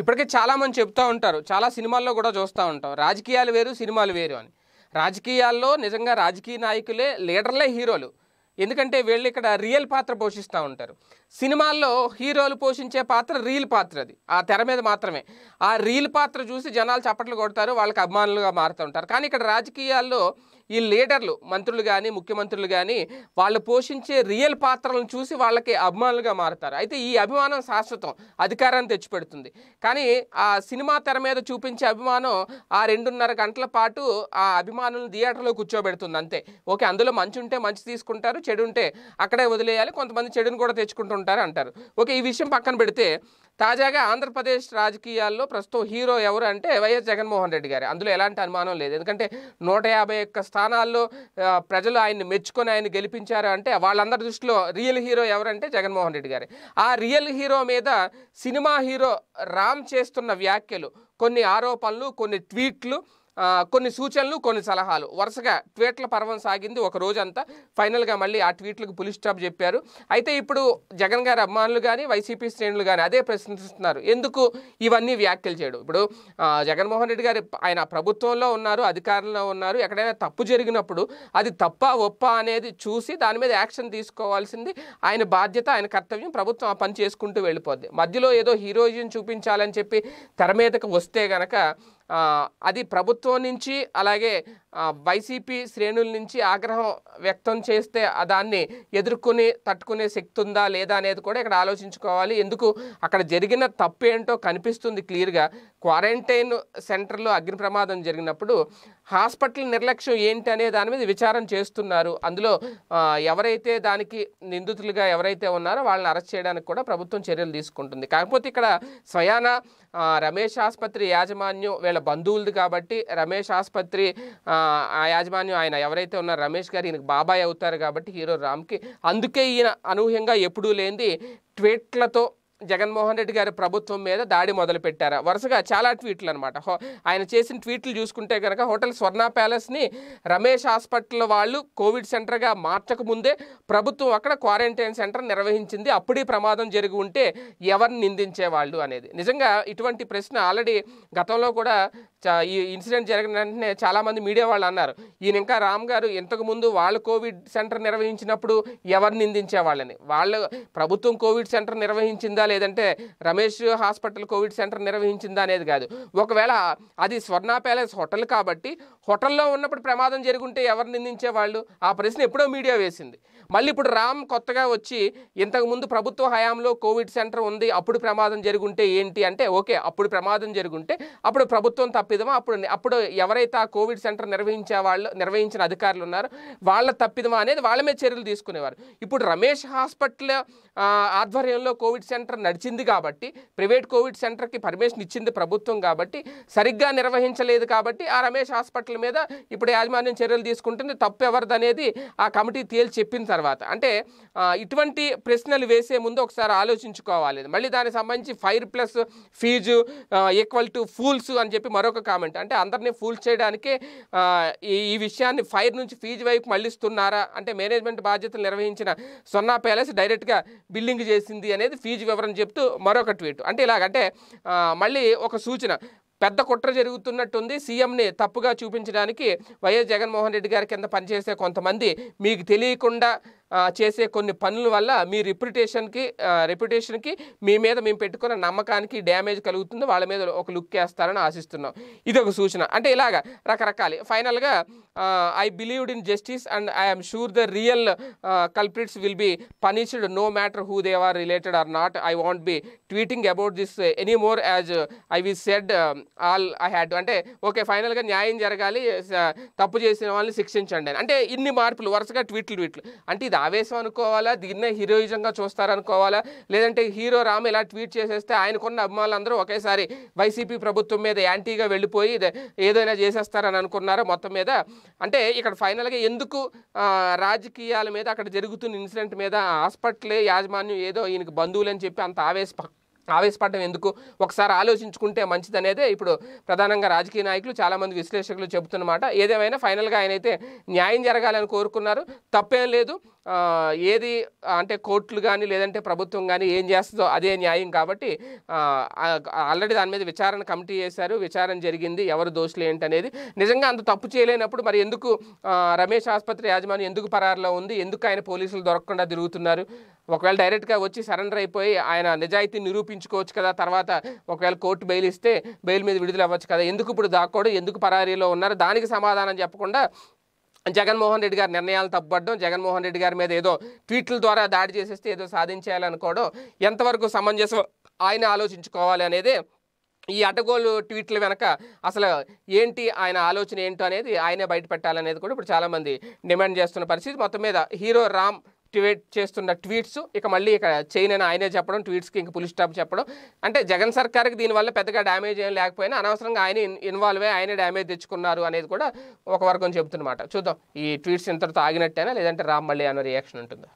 ఇప్పటికే చాలా మంది చెప్తా ఉంటారు, చాలా సినిమాల్లో కూడా చూస్తా ఉంటాం, రాజకీయాలు వేరు సినిమాలు వేరు అని. రాజకీయాల్లో నిజంగా రాజకీయ నాయకులే, లీడర్లే హీరోలు. ఎందుకంటే వీళ్ళు ఇక్కడ రియల్ పాత్ర పోషిస్తూ ఉంటారు. సినిమాల్లో హీరోలు పోషించే పాత్ర రియల్ పాత్ర, అది ఆ తెర మీద మాత్రమే. ఆ రియల్ పాత్ర చూసి జనాలు చప్పట్లు కొడతారు, వాళ్ళకి అభిమానులుగా మారుతూ ఉంటారు. కానీ ఇక్కడ రాజకీయాల్లో ఈ లీడర్లు, మంత్రులు కానీ ముఖ్యమంత్రులు కానీ వాళ్ళు పోషించే రియల్ పాత్రలను చూసి వాళ్ళకి అభిమానులుగా మారుతారు. అయితే ఈ అభిమానం శాశ్వతం, అధికారాన్ని తెచ్చిపెడుతుంది. కానీ ఆ సినిమా తెర మీద చూపించే అభిమానం ఆ 2.5 గంటల పాటు ఆ అభిమానులను థియేటర్లో కూర్చోబెడుతుంది అంతే. ఓకే, అందులో మంచి ఉంటే మంచి తీసుకుంటారు, చెడు ఉంటే అక్కడే వదిలేయాలి, కొంతమంది చెడును కూడా తెచ్చుకుంటుంటారు అంటారు. ఓకే, ఈ విషయం పక్కన పెడితే తాజాగా ఆంధ్రప్రదేశ్ రాజకీయాల్లో ప్రస్తుతం హీరో ఎవరు అంటే వైఎస్ జగన్మోహన్ రెడ్డి గారు. అందులో ఎలాంటి అనుమానం లేదు. ఎందుకంటే 151 స్థానాల్లో ప్రజలు ఆయన్ని మెచ్చుకొని ఆయన గెలిపించారు అంటే వాళ్ళందరి దృష్టిలో రియల్ హీరో ఎవరంటే జగన్మోహన్ రెడ్డి గారు. ఆ రియల్ హీరో మీద సినిమా హీరో రామ్ చేస్తున్న వ్యాఖ్యలు, కొన్ని ఆరోపణలు, కొన్ని ట్వీట్లు, కొన్ని సూచనలు, కొన్ని సలహాలు, వరుసగా ట్వీట్ల పర్వం సాగింది ఒక రోజంతా. ఫైనల్గా మళ్ళీ ఆ ట్వీట్లకు పులి స్టాప్ చెప్పారు. అయితే ఇప్పుడు జగన్ గారి అభిమానులు కానీ వైసీపీ శ్రేణులు కానీ అదే ప్రశ్నిస్తున్నారు, ఎందుకు ఇవన్నీ వ్యాఖ్యలు చేయడం. ఇప్పుడు జగన్మోహన్ రెడ్డి గారు ఆయన ప్రభుత్వంలో ఉన్నారు, అధికారంలో ఉన్నారు. ఎక్కడైనా తప్పు జరిగినప్పుడు అది తప్ప ఒప్ప అనేది చూసి దాని మీద యాక్షన్ తీసుకోవాల్సింది ఆయన బాధ్యత, ఆయన కర్తవ్యం. ప్రభుత్వం ఆ పని చేసుకుంటూ వెళ్ళిపోద్ది. మధ్యలో ఏదో హీరోయిజం చూపించాలని చెప్పి తెర మీదకు వస్తే గనక అది ప్రభుత్వం నుంచి అలాగే వైసీపీ శ్రేణుల నుంచి ఆగ్రహం వ్యక్తం చేస్తే దాన్ని ఎదుర్కొని తట్టుకునే శక్తి ఉందా లేదా అనేది కూడా ఇక్కడ ఆలోచించుకోవాలి. ఎందుకు అక్కడ జరిగిన తప్పు ఏంటో కనిపిస్తుంది క్లియర్గా. క్వారంటైన్ సెంటర్లో అగ్ని ప్రమాదం జరిగినప్పుడు హాస్పిటల్ నిర్లక్ష్యం ఏంటి అనే దాని మీద విచారం చేస్తున్నారు. అందులో ఎవరైతే దానికి నిందితులుగా ఎవరైతే ఉన్నారో వాళ్ళని అరెస్ట్ చేయడానికి కూడా ప్రభుత్వం చర్యలు తీసుకుంటుంది. కాకపోతే ఇక్కడ స్వయాన రమేష్ ఆసుపత్రి యాజమాన్యం వీళ్ళ బంధువులది కాబట్టి, రమేష్ ఆసుపత్రి ఆ యాజమాన్యం ఆయన ఎవరైతే ఉన్నారో రమేష్ గారు ఈయనకు బాబాయ్ అవుతారు కాబట్టి హీరో రామ్కి, అందుకే ఈయన అనూహ్యంగా ఎప్పుడూ లేనిది ట్వీట్లతో జగన్మోహన్ రెడ్డి గారి ప్రభుత్వం మీద దాడి మొదలుపెట్టారు. వరుసగా చాలా ట్వీట్లు అనమాట. ఆయన చేసిన ట్వీట్లు చూసుకుంటే కనుక హోటల్ స్వర్ణ ప్యాలెస్ని రమేష్ హాస్పిటల్ వాళ్ళు కోవిడ్ సెంటర్గా మార్చక ముందే ప్రభుత్వం అక్కడ క్వారంటైన్ సెంటర్ నిర్వహించింది, అప్పుడే ప్రమాదం జరిగి ఉంటే ఎవరిని నిందించేవాళ్ళు అనేది. నిజంగా ఇటువంటి ప్రశ్న ఆల్రెడీ గతంలో కూడా ఈ ఇన్సిడెంట్ జరిగిన వెంటనే చాలామంది మీడియా వాళ్ళు అన్నారు, ఈయన ఇంకా రామ్ గారు ఇంతకుముందు వాళ్ళు కోవిడ్ సెంటర్ నిర్వహించినప్పుడు ఎవరు నిందించేవాళ్ళని. వాళ్ళు ప్రభుత్వం కోవిడ్ సెంటర్ నిర్వహించిందా లేదంటే రమేష్ హాస్పిటల్ కోవిడ్ సెంటర్ నిర్వహించిందా అనేది కాదు. ఒకవేళ అది స్వర్ణ ప్యాలెస్ హోటల్ కాబట్టి హోటల్లో ఉన్నప్పుడు ప్రమాదం జరుగుంటే ఎవరు నిందించేవాళ్ళు, ఆ ప్రశ్న ఎప్పుడో మీడియా వేసింది. మళ్ళీ ఇప్పుడు రామ్ కొత్తగా వచ్చి ఇంతకుముందు ప్రభుత్వ హయాంలో కోవిడ్ సెంటర్ ఉంది, అప్పుడు ప్రమాదం జరుగుంటే ఏంటి అంటే, ఓకే అప్పుడు ప్రమాదం జరుగుంటే అప్పుడు ప్రభుత్వం తప్పిదమా, అప్పుడు ఎవరైతే ఆ కోవిడ్ సెంటర్ నిర్వహించిన అధికారులు ఉన్నారో వాళ్ళ తప్పిదమా అనేది వాళ్ళ మీద చర్యలు తీసుకునేవారు. ఇప్పుడు రమేష్ హాస్పిటల్ ఆధ్వర్యంలో కోవిడ్ సెంటర్ నడిచింది కాబట్టి, ప్రైవేట్ కోవిడ్ సెంటర్కి పర్మిషన్ ఇచ్చింది ప్రభుత్వం కాబట్టి, సరిగ్గా నిర్వహించలేదు కాబట్టి ఆ రమేష్ హాస్పిటల్ మీద ఇప్పుడు యాజమాన్యం చర్యలు తీసుకుంటుంది, తప్పు ఎవరిదనేది ఆ కమిటీ తేల్చి చెప్పిన తర్వాత. అంటే ఇటువంటి ప్రశ్నలు వేసే ముందు ఒకసారి ఆలోచించుకోవాలి. మళ్ళీ దానికి సంబంధించి fire plus fees equal to fools అని చెప్పి మరొక కామెంట్. అంటే అందరినీ ఫూల్స్ చేయడానికే ఈ విషయాన్ని ఫైర్ నుంచి ఫీజు వైపు మళ్ళిస్తున్నారా అంటే, మేనేజ్మెంట్ బాధ్యతలు నిర్వహించిన స్వర్ణ ప్యాలెస్ డైరెక్ట్గా బిల్డింగ్ చేసింది అనేది ఫీజు వివరణ చెప్తూ మరొక ట్వీట్. అంటే ఇలాగంటే మళ్ళీ ఒక సూచన, పెద్ద కుట్ర జరుగుతున్నట్టుంది, సీఎంని తప్పుగా చూపించడానికి వైఎస్ జగన్మోహన్ రెడ్డి గారి కింద పనిచేసే కొంతమంది మీకు తెలియకుండా చేసే కొన్ని పనుల వల్ల మీ రెప్యుటేషన్కి మీ మీద మేము పెట్టుకున్న నమ్మకానికి డ్యామేజ్ కలుగుతుంది, వాళ్ళ మీద ఒక లుక్ వేస్తారని ఆశిస్తున్నాం, ఇది ఒక సూచన. అంటే ఇలాగ రకరకాల. ఫైనల్గా I believed in justice and I'm sure the real culprits will be punished no matter who they are related or not. I want be tweeting about this any more as I've said all I had. అంటే okay ఫైనల్గా న్యాయం జరగాలి, తప్పు చేసిన వాళ్ళని శిక్షించండి అని. అంటే ఇన్ని మార్పులు వరుసగా ట్వీట్లు. అంటే ఇది ఆవేశం అనుకోవాలా, దీన్నే హీరోయిజంగా చూస్తారనుకోవాలా, లేదంటే హీరో రామ్ ఇలా ట్వీట్ చేసేస్తే ఆయనకున్న అభిమానులందరూ ఒకేసారి వైసీపీ ప్రభుత్వం మీద యాంటీగా వెళ్ళిపోయి ఏదైనా చేసేస్తారని అనుకున్నారో మొత్తం మీద. అంటే ఇక్కడ ఫైనల్గా ఎందుకు రాజకీయాల మీద, అక్కడ జరుగుతున్న ఇన్సిడెంట్ మీద హాస్పిటల్ యాజమాన్యం ఏదో ఈయనకి బంధువులు అని చెప్పి అంత ఆవేశపడడం ఎందుకు, ఒకసారి ఆలోచించుకుంటే మంచిదనేదే ఇప్పుడు ప్రధానంగా రాజకీయ నాయకులు చాలామంది విశ్లేషకులు చెబుతున్నమాట. ఏదేమైనా ఫైనల్గా ఆయనైతే న్యాయం జరగాలని కోరుకున్నారు, తప్పేం లేదు. ఏది అంటే కోర్టులు కానీ లేదంటే ప్రభుత్వం కానీ ఏం చేస్తుందో అదే న్యాయం కాబట్టి ఆల్రెడీ దాని మీద విచారణ కమిటీ చేశారు, విచారణ జరిగింది, ఎవరు దోషులు ఏంటనేది. నిజంగా అంత తప్పు చేయలేనప్పుడు మరి ఎందుకు రమేష్ ఆసుపత్రి యాజమాన్యం ఎందుకు పరారులో ఉంది, ఎందుకు ఆయన పోలీసులు దొరకకుండా తిరుగుతున్నారు? ఒకవేళ డైరెక్ట్గా వచ్చి సరెండర్ అయిపోయి ఆయన నిజాయితీ నిరూపించుకోవచ్చు కదా, తర్వాత ఒకవేళ కోర్టు బెయిల్ ఇస్తే బెయిల్ మీద విడుదల అవ్వచ్చు కదా, ఎందుకు ఇప్పుడు దాక్కోడు, ఎందుకు పరారీలో ఉన్నారు? దానికి సమాధానం చెప్పకుండా జగన్మోహన్ రెడ్డి గారి నిర్ణయాలు తప్పుపడడం, జగన్మోహన్ రెడ్డి గారి మీద ఏదో ట్వీట్ల ద్వారా దాడి చేసేస్తే ఏదో సాధించేయాలనుకోవడం ఎంతవరకు సమంజసం ఆయన ఆలోచించుకోవాలి అనేదే ఈ అడ్డగోలు ట్వీట్ల వెనక అసలు ఏంటి ఆయన ఆలోచన ఏంటో అనేది ఆయనే బయటపెట్టాలనేది కూడా ఇప్పుడు చాలామంది డిమాండ్ చేస్తున్న పరిస్థితి. మొత్తం మీద హీరో రామ్ ట్వీట్ చేస్తున్న ట్వీట్స్ ఇక మళ్ళీ ఇక చేయనని ఆయనే చెప్పడం, ట్వీట్స్కి ఇంక పులి స్టాప్ చెప్పడం అంటే జగన్ సర్కార్కి దీనివల్ల పెద్దగా డ్యామేజ్ ఏం లేకపోయినా అనవసరంగా ఆయనే ఇన్వాల్వ్ అయ్యి ఆయనే డ్యామేజ్ తెచ్చుకున్నారు అనేది కూడా ఒక వర్గం చెబుతున్నమాట. చూద్దాం ఈ ట్వీట్స్ ఇంతటితో ఆగినట్టేనా లేదంటే రామ్ మళ్ళీ అన్న రియాక్షన్ ఉంటుందా?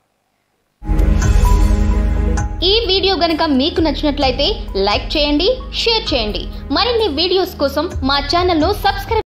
ఈ వీడియో గనక మీకు నచ్చినట్లయితే లైక్ చేయండి, షేర్ చేయండి, మరిన్ని వీడియోస్ కోసం మా ఛానల్ను సబ్స్క్రైబ్